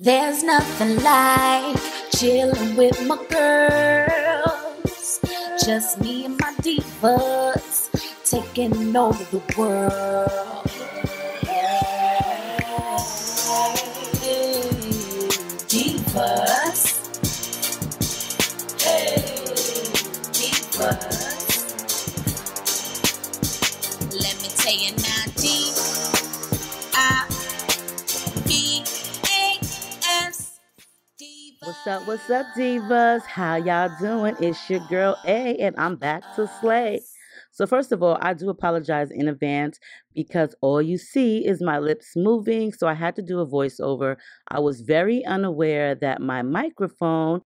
There's nothing like chilling with my girls. Just me and my divas taking over the world. Divas. Hey, divas. Let me tell you now, what's up, divas? How y'all doing? It's your girl A, and I'm back to slay. So first of all, I do apologize in advance because all you see is my lips moving, so I had to do a voiceover. I was very unaware that my microphone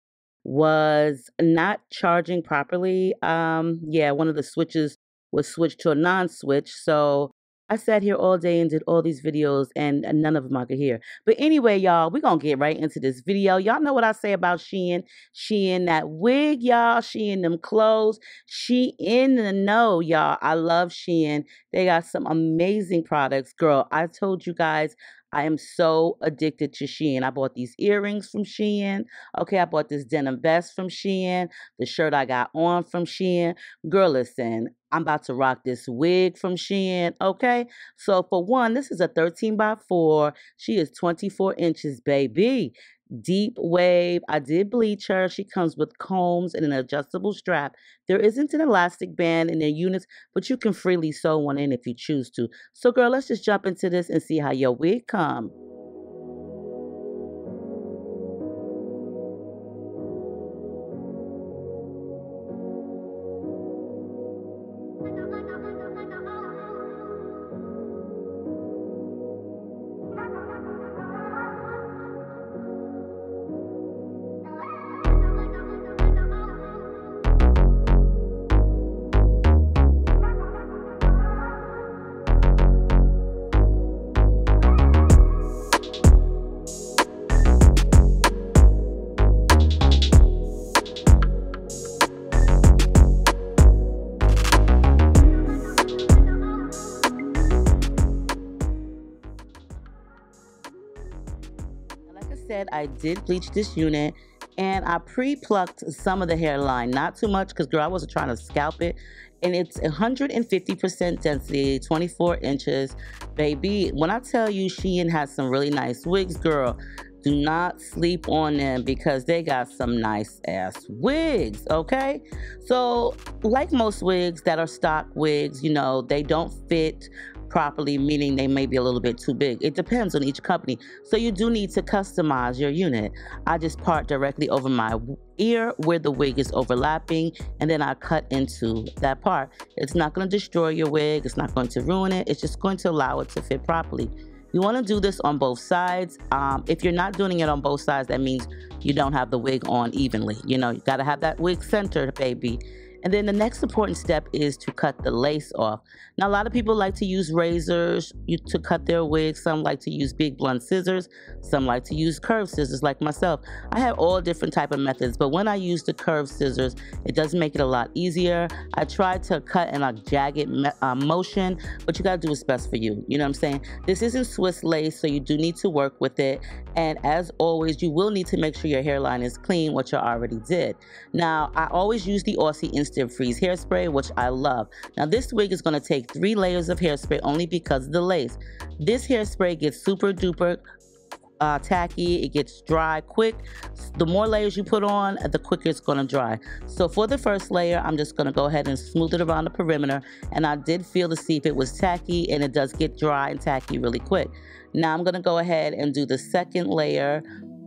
was not charging properly. Yeah, one of the switches was switched to a non-switch, so I sat here all day and did all these videos and none of them I could hear. But anyway, y'all, we're going to get right into this video. Y'all know what I say about Shein. She in that wig, y'all. She in them clothes. She in the know, y'all. I love Shein. They got some amazing products. Girl, I told you guys, I am so addicted to Shein. I bought these earrings from Shein. Okay, I bought this denim vest from Shein. The shirt I got on from Shein. Girl, listen, I'm about to rock this wig from Shein. Okay, so for one, this is a 13x4. She is 24 inches, baby. Deep wave. I did bleach her. She comes with combs and an adjustable strap. There isn't an elastic band in their units, but you can freely sew one in if you choose to. So girl, let's just jump into this and see how your wig comes. I did bleach this unit and I pre-plucked some of the hairline, not too much because girl, I wasn't trying to scalp it. And it's 150% density, 24 inches. Baby, when I tell you Shein has some really nice wigs, girl, do not sleep on them because they got some nice ass wigs, okay? So like most wigs that are stock wigs, you know, they don't fit properly, meaning they may be a little bit too big. It depends on each company. So you do need to customize your unit. I just part directly over my ear where the wig is overlapping, and then I cut into that part. It's not going to destroy your wig. It's not going to ruin it. It's just going to allow it to fit properly. You want to do this on both sides. If you're not doing it on both sides, that means you don't have the wig on evenly. You know, you got to have that wig centered, baby. And then the next important step is to cut the lace off. Now, a lot of people like to use razors to cut their wigs. Some like to use big blunt scissors. Some like to use curved scissors like myself. I have all different type of methods, but when I use the curved scissors, it does make it a lot easier. I try to cut in a jagged motion, but you gotta do what's best for you. You know what I'm saying? This isn't Swiss lace, so you do need to work with it. And as always, you will need to make sure your hairline is clean, which you already did. Now, I always use the Aussie Insta Freeze hairspray, which I love. Now this wig is going to take 3 layers of hairspray only because of the lace. This hairspray gets super duper tacky. It gets dry quick. The more layers you put on, the quicker it's going to dry. So for the first layer, I'm just going to go ahead and smooth it around the perimeter, and I did feel to see if it was tacky, and it does get dry and tacky really quick. Now I'm going to go ahead and do the second layer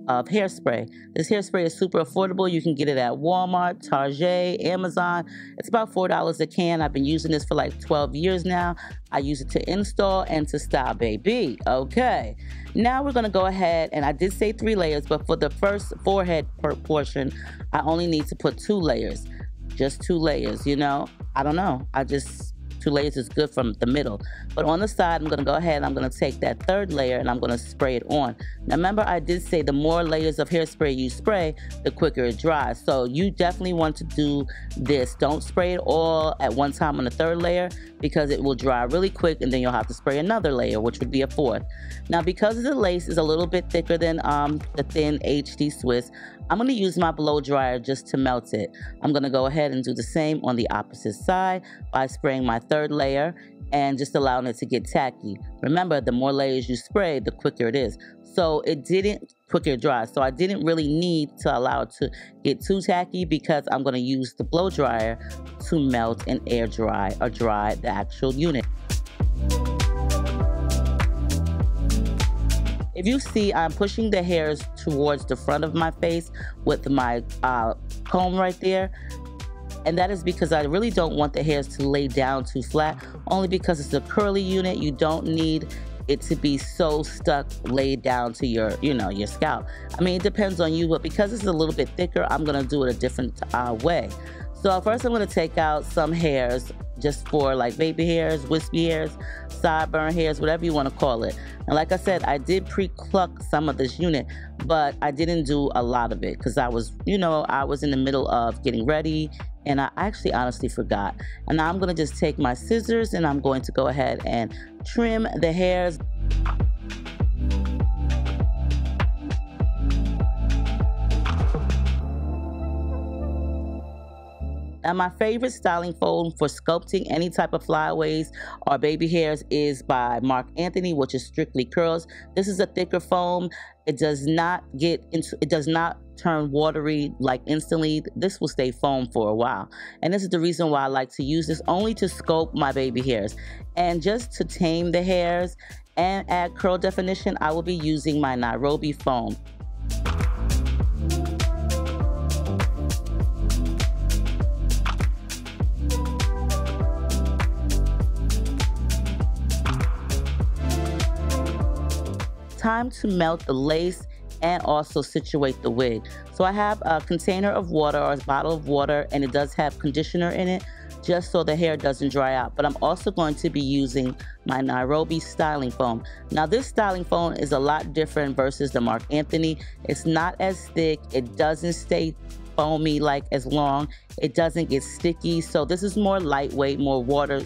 of hairspray. This hairspray is super affordable. You can get it at Walmart, Target, Amazon. It's about $4 a can. I've been using this for like 12 years now. I use it to install and to style, baby. Okay, now we're gonna go ahead, and I did say 3 layers, but for the first forehead portion, I only need to put 2 layers. Just 2 layers, you know? I don't know. I just two layers is good from the middle. But on the side, I'm going to go ahead and I'm going to take that third layer and I'm going to spray it on. Now remember, I did say the more layers of hairspray you spray, the quicker it dries. So you definitely want to do this. Don't spray it all at one time on the third layer, because it will dry really quick and then you'll have to spray another layer, which would be a fourth. Now because the lace is a little bit thicker than the thin HD Swiss, I'm going to use my blow dryer just to melt it. I'm going to go ahead and do the same on the opposite side by spraying my third layer and just allowing it to get tacky. Remember, the more layers you spray, the quicker it is. So it didn't quicker dry. So I didn't really need to allow it to get too tacky, because I'm going to use the blow dryer to melt and air dry or dry the actual unit. If you see, I'm pushing the hairs towards the front of my face with my comb right there. And that is because I really don't want the hairs to lay down too flat, only because it's a curly unit. You don't need it to be so stuck, laid down to your, you know, your scalp. I mean, it depends on you, but because it's a little bit thicker, I'm going to do it a different way. So first I'm going to take out some hairs, just for like baby hairs, wispy hairs, sideburn hairs, whatever you want to call it. And like I said, I did pre-cluck some of this unit, but I didn't do a lot of it because I was, you know, I was in the middle of getting ready and I actually honestly forgot. And now I'm going to just take my scissors and I'm going to go ahead and trim the hairs. Now, my favorite styling foam for sculpting any type of flyaways or baby hairs is by Marc Anthony, which is Strictly Curls. This is a thicker foam. It does not get into, it does not turn watery like instantly. This will stay foam for a while. And this is the reason why I like to use this, only to sculpt my baby hairs. And just to tame the hairs and add curl definition, I will be using my Nairobi foam. Time to melt the lace and also situate the wig. So I have a container of water or a bottle of water, and it does have conditioner in it, just so the hair doesn't dry out. But I'm also going to be using my Nairobi styling foam. Now this styling foam is a lot different versus the Marc Anthony. It's not as thick, it doesn't stay foamy like as long, it doesn't get sticky. So this is more lightweight, more water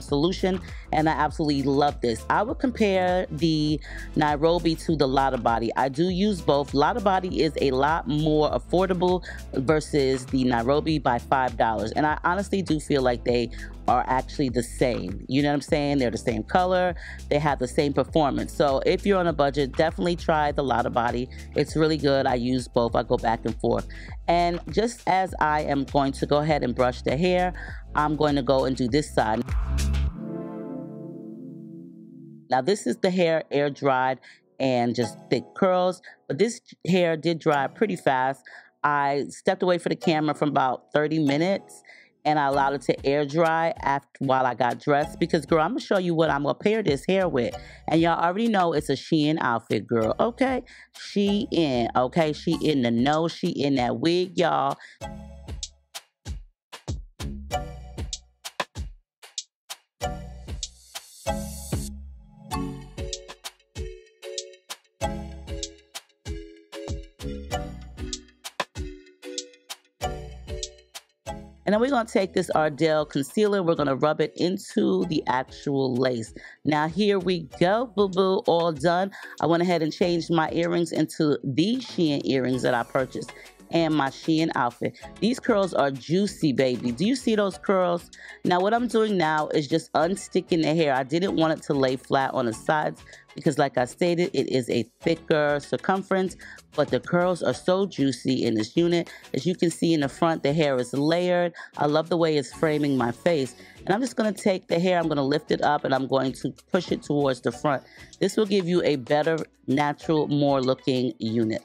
solution, and I absolutely love this. I would compare the Nairobi to the Lotta Body. I do use both. Lotta Body is a lot more affordable versus the Nairobi by $5, and I honestly do feel like they are actually the same. You know what I'm saying? They're the same color, they have the same performance. So if you're on a budget, definitely try the Lotta Body. It's really good. I use both. I go back and forth. And just as I am going to go ahead and brush the hair, I'm going to go and do this side. Now this is the hair air dried and just thick curls, but this hair did dry pretty fast. I stepped away for the camera for about 30 minutes and I allowed it to air dry while I got dressed, because girl, I'm gonna show you what I'm gonna pair this hair with. And y'all already know it's a Shein outfit, girl, okay? Shein, okay? She in the nose, she in that wig, y'all. And then we're going to take this Ardell concealer. We're going to rub it into the actual lace. Now, here we go, boo-boo, all done. I went ahead and changed my earrings into these Shein earrings that I purchased and my Shein outfit. These curls are juicy, baby. Do you see those curls? Now, what I'm doing now is just unsticking the hair. I didn't want it to lay flat on the sides, because like I stated, it is a thicker circumference, but the curls are so juicy in this unit. As you can see in the front, the hair is layered. I love the way it's framing my face. And I'm just gonna take the hair, I'm gonna lift it up and I'm going to push it towards the front. This will give you a better, natural, more looking unit.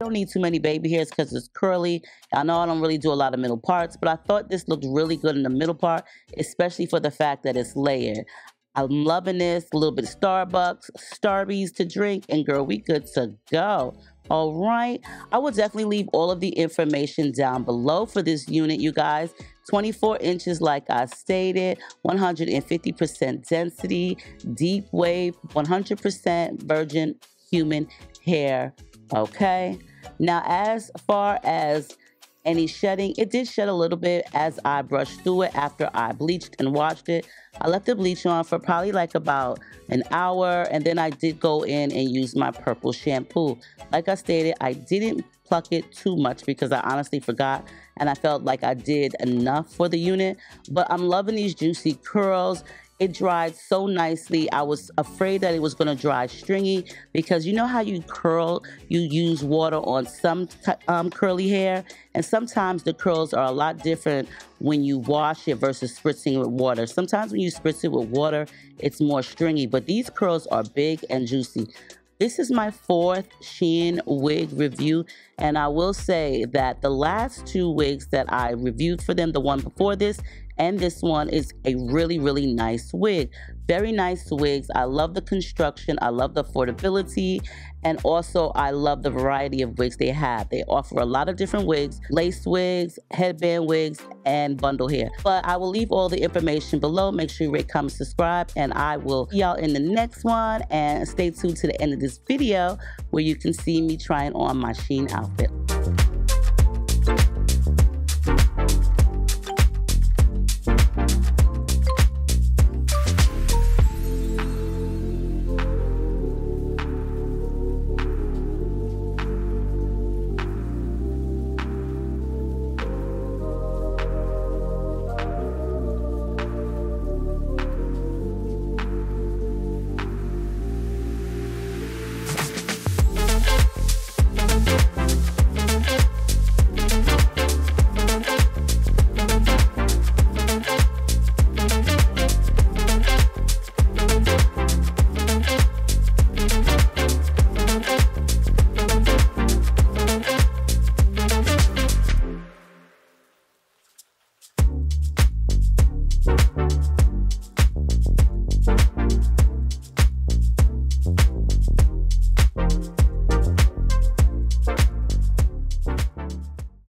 Don't need too many baby hairs because it's curly. I know I don't really do a lot of middle parts, but I thought this looked really good in the middle part, especially for the fact that it's layered. I'm loving this. A little bit of Starbucks, Starbies to drink, and girl, we good to go. All right, I will definitely leave all of the information down below for this unit, you guys. 24 inches, like I stated, 150% density, deep wave, 100% virgin human hair, okay? Now, as far as any shedding, it did shed a little bit as I brushed through it after I bleached and washed it. I left the bleach on for probably like about an hour, and then I did go in and use my purple shampoo. Like I stated, I didn't pluck it too much because I honestly forgot, and I felt like I did enough for the unit. But I'm loving these juicy curls. It dried so nicely. I was afraid that it was gonna dry stringy because you know how you curl, you use water on some curly hair, and sometimes the curls are a lot different when you wash it versus spritzing with water. Sometimes when you spritz it with water, it's more stringy, but these curls are big and juicy. This is my fourth Shein wig review, and I will say that the last two wigs that I reviewed for them, the one before this and this one, is a really, really nice wig. Very nice wigs. I love the construction. I love the affordability. And also, I love the variety of wigs they have. They offer a lot of different wigs, lace wigs, headband wigs, and bundle hair. But I will leave all the information below. Make sure you rate, comment, subscribe, and I will see y'all in the next one. And stay tuned to the end of this video where you can see me trying on my Shein outfit.